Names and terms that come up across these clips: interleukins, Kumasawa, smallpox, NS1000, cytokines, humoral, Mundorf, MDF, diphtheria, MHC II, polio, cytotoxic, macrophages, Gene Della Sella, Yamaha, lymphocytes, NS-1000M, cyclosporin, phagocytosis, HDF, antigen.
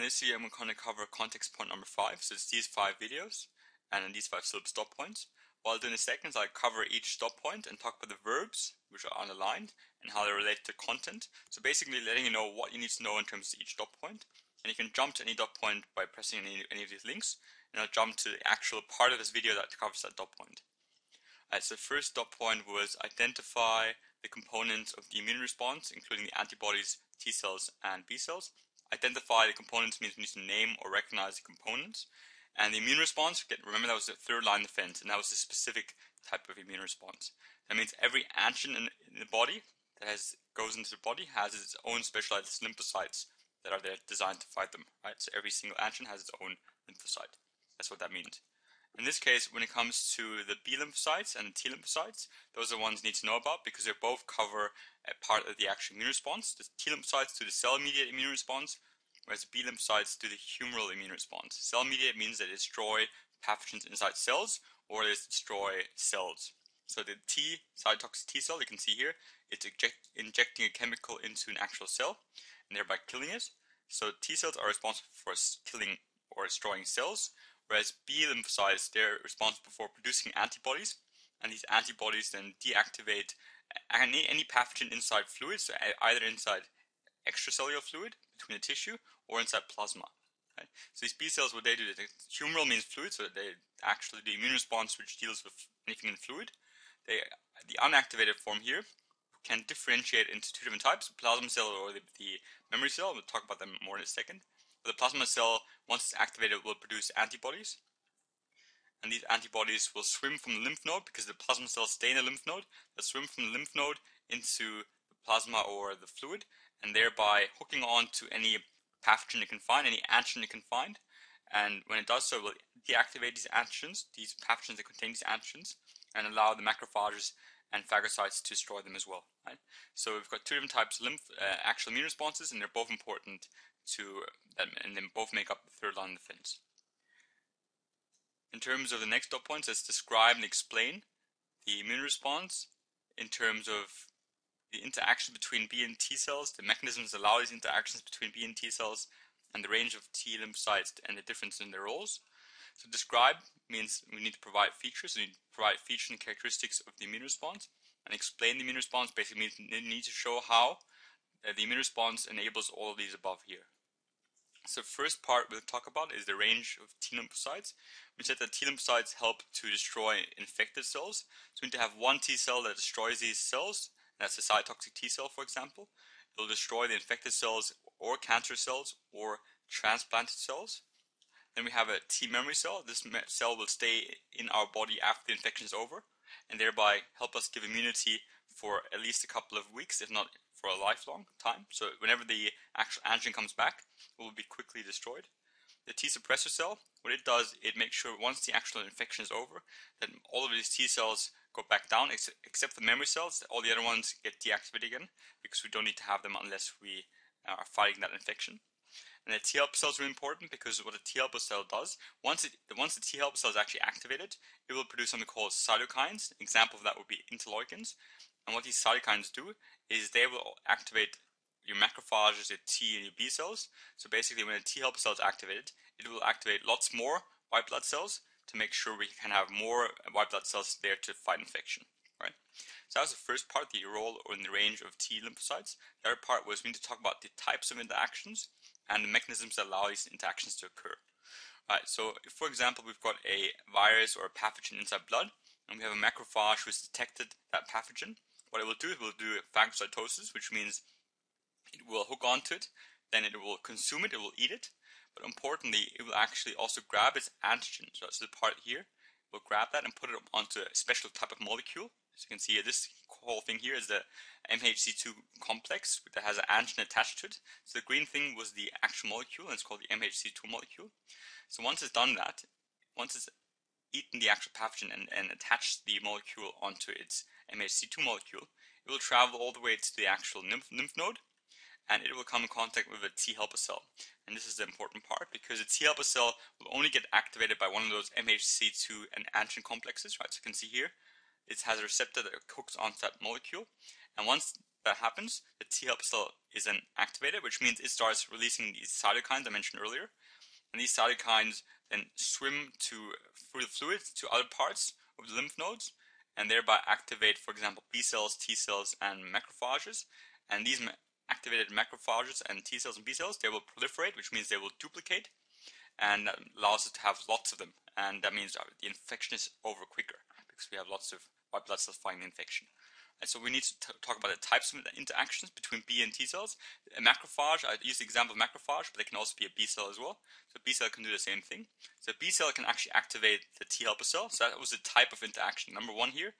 And this year I'm going to cover context point number 5, so it's these 5 videos, and then these 5 syllable stop points. While doing the seconds, I'll cover each stop point and talk about the verbs, which are underlined, and how they relate to content. So basically letting you know what you need to know in terms of each stop point. And you can jump to any dot point by pressing any of these links, and I'll jump to the actual part of this video that covers that dot point. Alright, so the first dot point was identify the components of the immune response, including the antibodies, T cells, and B cells. Identify the components means we need to name or recognize the components. And the immune response, remember that was the third line defense, and that was a specific type of immune response. That means every antigen in the body that goes into the body has its own specialized lymphocytes that are there designed to fight them, right? So every single antigen has its own lymphocyte. That's what that means. In this case, when it comes to the B lymphocytes and the T lymphocytes, those are the ones you need to know about because they both cover a part of the actual immune response. The T lymphocytes do the cell-mediated immune response, whereas the B lymphocytes do the humoral immune response. Cell-mediated means they destroy pathogens inside cells, or they destroy cells. So the T, cytotoxic T cell, you can see here, it's injecting a chemical into an actual cell, and thereby killing it. So T cells are responsible for killing or destroying cells, whereas B lymphocytes, they're responsible for producing antibodies, and these antibodies then deactivate any pathogen inside fluid, so either inside extracellular fluid between the tissue or inside plasma. Right? So these B cells, what they do, the humoral means fluid, so they actually do immune response which deals with anything in fluid. The unactivated form here can differentiate into two different types, the plasma cell or the memory cell. We'll talk about them more in a second. But the plasma cell, once it's activated, will produce antibodies. And these antibodies will swim from the lymph node, because the plasma cells stay in the lymph node. They'll swim from the lymph node into the plasma or the fluid, and thereby hooking on to any pathogen it can find, any antigen it can find. And when it does so, it will deactivate these pathogens that contain these antigens, and allow the macrophages and phagocytes to destroy them as well. Right? So we've got two different types of actual immune responses, and they're both important to them, and then both make up the third line of defense. In terms of the next dot points, let's describe and explain the immune response in terms of the interaction between B and T cells, the mechanisms that allow these interactions between B and T cells, and the range of T lymphocytes and the difference in their roles. So describe means we need to provide features, we need to provide features and characteristics of the immune response, and explain the immune response basically means we need to show how the immune response enables all of these above here. So first part we'll talk about is the range of T lymphocytes. We said that T lymphocytes help to destroy infected cells. So we need to have one T cell that destroys these cells, and that's a cytotoxic T cell, for example. It will destroy the infected cells or cancer cells or transplanted cells. Then we have a T memory cell. This cell will stay in our body after the infection is over, and thereby help us give immunity for at least a couple of weeks, if not for a lifelong time. So whenever the actual antigen comes back, it will be quickly destroyed. The T suppressor cell, what it does, it makes sure once the actual infection is over, that all of these T cells go back down, except the memory cells. All the other ones get deactivated again, because we don't need to have them unless we are fighting that infection. And the T helper cells are really important, because what a T helper cell does, once the T helper cell is actually activated, it will produce something called cytokines. An example of that would be interleukins. And what these cytokines do is they will activate your macrophages, your T and your B cells. So basically when a T helper cell is activated, it will activate lots more white blood cells to make sure we can have more white blood cells there to fight infection. Right? So that was the first part, the role or in the range of T lymphocytes. The other part was we need to talk about the types of interactions and the mechanisms that allow these interactions to occur. Alright, so if, for example, we've got a virus or a pathogen inside blood, and we have a macrophage who's detected that pathogen, what it will do is it will do phagocytosis, which means it will hook onto it, then it will consume it, it will eat it, but importantly, it will actually also grab its antigen. So that's the part here. It will grab that and put it onto a special type of molecule. As you can see, this whole thing here is the MHC II complex that has an antigen attached to it. So the green thing was the actual molecule, and it's called the MHC II molecule. So once it's done that, once it's eaten the actual pathogen and attached the molecule onto its MHC II molecule, it will travel all the way to the actual lymph node, and it will come in contact with a T helper cell. And this is the important part, because a T helper cell will only get activated by one of those MHC II and antigen complexes, right? So you can see here, it has a receptor that hooks onto that molecule, and once that happens, the T helper cell is then activated, which means it starts releasing these cytokines I mentioned earlier. And these cytokines then swim through the fluid to other parts of the lymph nodes, and thereby activate, for example, B cells, T cells, and macrophages. And these activated macrophages and T cells and B cells, they will proliferate, which means they will duplicate, and that allows us to have lots of them. And that means the infection is over quicker because we have lots of white blood cells fighting the infection. And so we need to talk about the types of interactions between B and T cells. A macrophage, I use the example of macrophage, but they can also be a B cell as well. So a B cell can do the same thing. So a B cell can actually activate the T helper cell. So that was the type of interaction. Number one here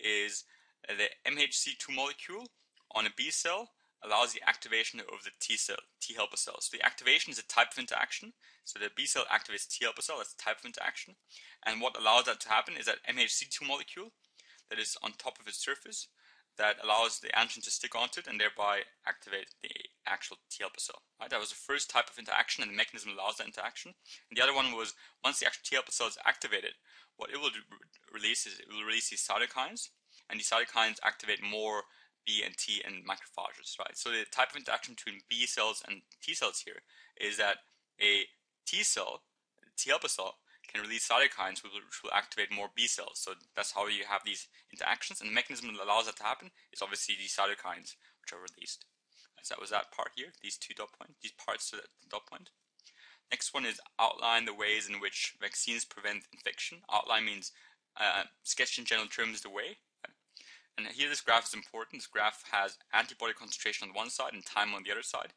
is the MHC II molecule on a B cell allows the activation of the T cell, T helper cells. So the activation is a type of interaction. So the B cell activates T helper cell, that's a type of interaction. And what allows that to happen is that MHC II molecule that is on top of its surface that allows the antigen to stick onto it and thereby activate the actual T helper cell. Right? That was the first type of interaction, and the mechanism allows that interaction. And the other one was, once the actual T helper cell is activated, what it will release is it will release these cytokines, and these cytokines activate more B and T and macrophages, right? So the type of interaction between B cells and T cells here is that a T cell, T helper cell, can release cytokines which will activate more B cells. So that's how you have these interactions, and the mechanism that allows that to happen is obviously these cytokines which are released. So that was that part here, these two dot points, these parts to that dot point. Next one is outline the ways in which vaccines prevent infection. Outline means sketch in general terms the way. And here this graph is important. This graph has antibody concentration on one side and time on the other side.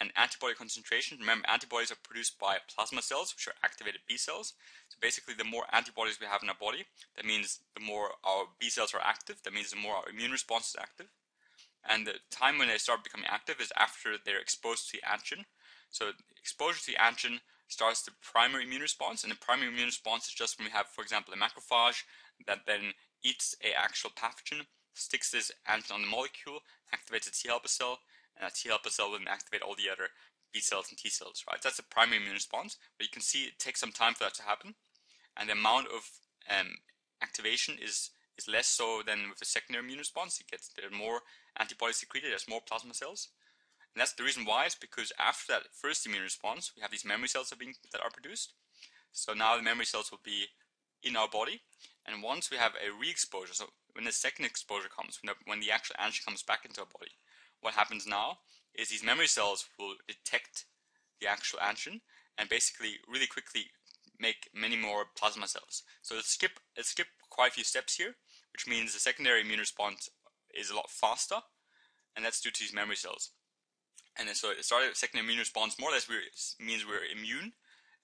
And antibody concentration, remember, antibodies are produced by plasma cells, which are activated B cells. So basically, the more antibodies we have in our body, that means the more our B cells are active. That means the more our immune response is active. And the time when they start becoming active is after they're exposed to the antigen. So exposure to the antigen starts the primary immune response, and the primary immune response is just when we have, for example, a macrophage that then eats an actual pathogen, sticks this antigen on the molecule, activates a T helper cell, and a T helper cell will then activate all the other B cells and T cells, right? That's the primary immune response, but you can see it takes some time for that to happen, and the amount of activation is less so than with the secondary immune response. It gets, there are more antibodies secreted, there's more plasma cells, and that's the reason why, is because after that first immune response, we have these memory cells that are produced. So now the memory cells will be in our body, and once we have a re-exposure, so when the second exposure comes, when the actual antigen comes back into our body, what happens now is these memory cells will detect the actual antigen and basically really quickly make many more plasma cells. So let's skip quite a few steps here, which means the secondary immune response is a lot faster, and that's due to these memory cells. And then so it started secondary immune response more or less means we're immune.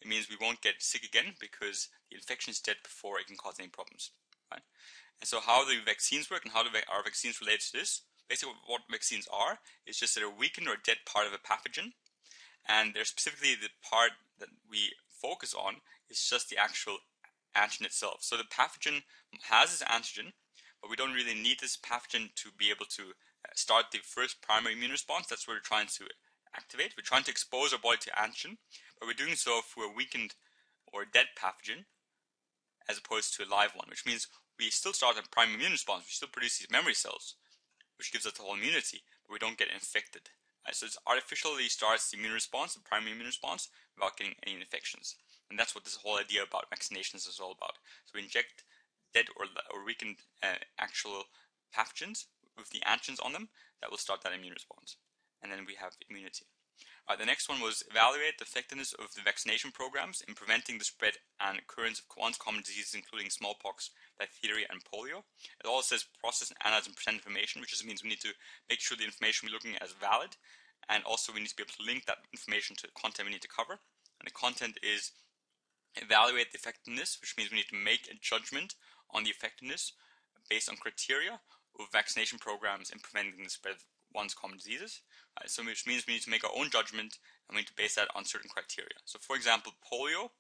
It means we won't get sick again because the infection is dead before it can cause any problems. Right? And so how do vaccines work, and how do our vaccines relate to this? Basically what vaccines are is just that a weakened or dead part of a pathogen, and they're specifically the part that we focus on is just the actual antigen itself. So the pathogen has this antigen, but we don't really need this pathogen to be able to start the first primary immune response. That's what we're trying to activate. We're trying to expose our body to antigen, but we're doing so through a weakened or dead pathogen as opposed to a live one, which means we still start a primary immune response. We still produce these memory cells, which gives us the whole immunity, but we don't get infected. Right? So it artificially starts the immune response, the primary immune response, without getting any infections. And that's what this whole idea about vaccinations is all about. So we inject dead or weakened actual pathogens with the antigens on them that will start that immune response. And then we have immunity. All right, the next one was evaluate the effectiveness of the vaccination programs in preventing the spread and occurrence of common diseases including smallpox, diphtheria, and polio. It also says process and analyze and present information, which just means we need to make sure the information we're looking at is valid, and also we need to be able to link that information to the content we need to cover. And the content is evaluate the effectiveness, which means we need to make a judgment on the effectiveness based on criteria of vaccination programs in preventing the spread of common diseases. So which means we need to make our own judgment, and we need to base that on certain criteria. So for example, polio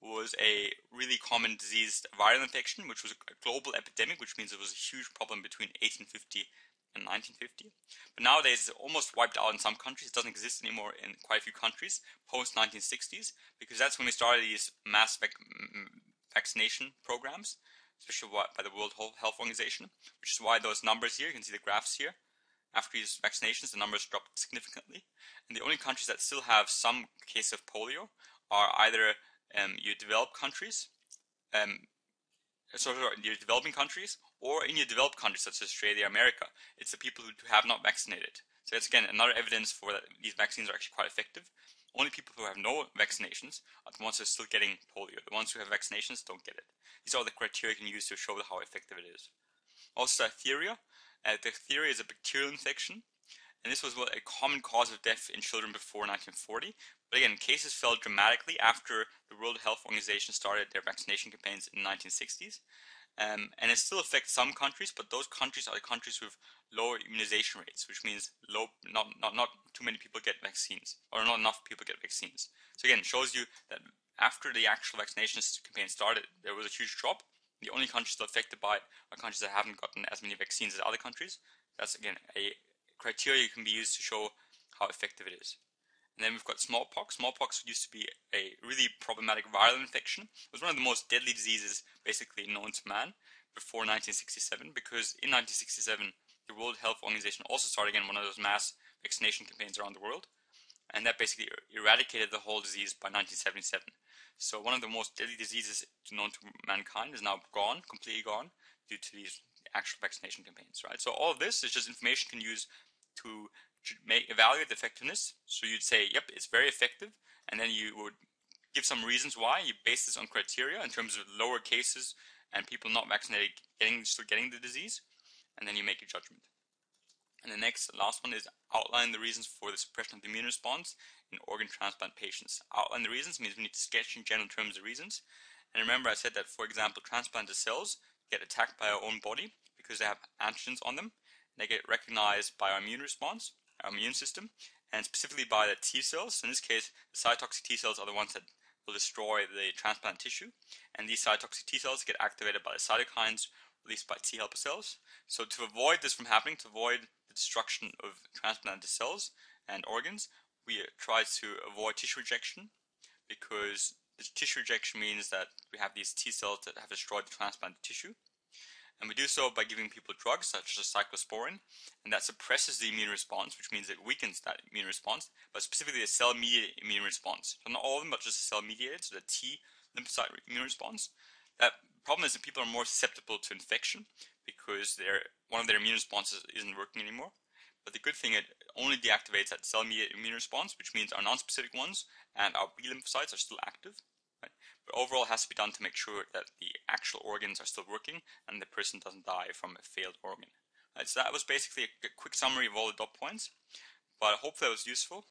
was a really common disease, viral infection, which was a global epidemic, which means it was a huge problem between 1850 and 1950. But nowadays it's almost wiped out in some countries. It doesn't exist anymore in quite a few countries post 1960s, because that's when we started these mass vaccination programs, especially by the World Health Organization, which is why those numbers here, you can see the graphs here, after these vaccinations, the numbers dropped significantly. And the only countries that still have some case of polio are either your developed countries, your developing countries, or in your developed countries such as Australia, America. It's the people who have not vaccinated. So that's again another evidence for that these vaccines are actually quite effective. Only people who have no vaccinations are the ones who are still getting polio. The ones who have vaccinations don't get it. These are the criteria you can use to show how effective it is. Also, diphtheria. Diphtheria is a bacterial infection, and this was a common cause of death in children before 1940. But again, cases fell dramatically after the World Health Organization started their vaccination campaigns in the 1960s. And it still affects some countries, but those countries are the countries with lower immunization rates, which means not too many people get vaccines, or not enough people get vaccines. So again, it shows you that after the actual vaccination campaign started, there was a huge drop. The only countries still affected by it are countries that haven't gotten as many vaccines as other countries. That's again a criteria you can be used to show how effective it is. And then we've got smallpox. Smallpox used to be a really problematic viral infection. It was one of the most deadly diseases basically known to man before 1967, because in 1967 the World Health Organization also started again one of those mass vaccination campaigns around the world, and that basically eradicated the whole disease by 1977. So one of the most deadly diseases known to mankind is now gone, completely gone, due to these actual vaccination campaigns, right? So all of this is just information you can use to evaluate the effectiveness. So you'd say, yep, it's very effective, and then you would give some reasons why. You base this on criteria in terms of lower cases and people not vaccinated still getting the disease, and then you make your judgment. And the last one is outline the reasons for the suppression of the immune response in organ transplant patients. Outline the reasons means we need to sketch in general terms the reasons. And remember I said that, for example, transplanted cells get attacked by our own body because they have antigens on them. They get recognized by our immune response, our immune system, and specifically by the T cells. In this case, the cytotoxic T cells are the ones that will destroy the transplant tissue, and these cytotoxic T cells get activated by the cytokines released by T helper cells. So to avoid this from happening, to avoid the destruction of transplanted cells and organs, we try to avoid tissue rejection, because the tissue rejection means that we have these T cells that have destroyed the transplanted tissue. And we do so by giving people drugs such as cyclosporin, and that suppresses the immune response, which means it weakens that immune response, but specifically the cell-mediated immune response. So not all of them, but just the cell-mediated, so the T lymphocyte immune response. That problem is that people are more susceptible to infection because one of their immune responses isn't working anymore. But the good thing is it only deactivates that cell-mediated immune response, which means our non-specific ones and our B lymphocytes are still active. Right? But overall it has to be done to make sure that the actual organs are still working and the person doesn't die from a failed organ. Right, so that was basically a quick summary of all the dot points, but I hope that was useful.